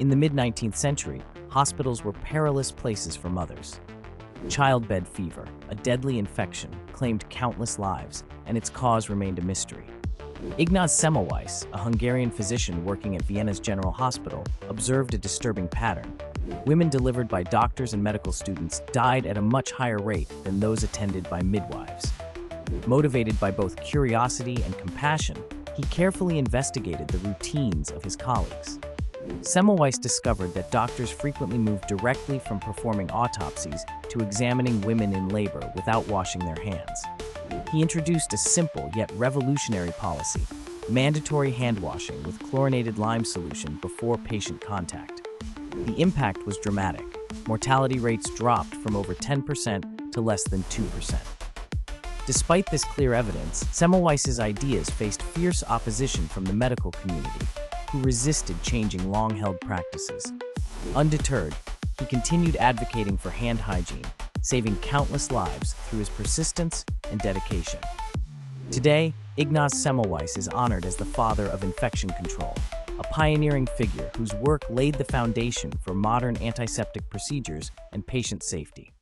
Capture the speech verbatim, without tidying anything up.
In the mid-nineteenth century, hospitals were perilous places for mothers. Childbed fever, a deadly infection, claimed countless lives, and its cause remained a mystery. Ignaz Semmelweis, a Hungarian physician working at Vienna's General Hospital, observed a disturbing pattern. Women delivered by doctors and medical students died at a much higher rate than those attended by midwives. Motivated by both curiosity and compassion, he carefully investigated the routines of his colleagues. Semmelweis discovered that doctors frequently moved directly from performing autopsies to examining women in labor without washing their hands. He introduced a simple yet revolutionary policy: mandatory handwashing with chlorinated lime solution before patient contact. The impact was dramatic. Mortality rates dropped from over ten percent to less than two percent. Despite this clear evidence, Semmelweis's ideas faced fierce opposition from the medical community, who resisted changing long-held practices. Undeterred, he continued advocating for hand hygiene, saving countless lives through his persistence and dedication. Today, Ignaz Semmelweis is honored as the father of infection control, a pioneering figure whose work laid the foundation for modern antiseptic procedures and patient safety.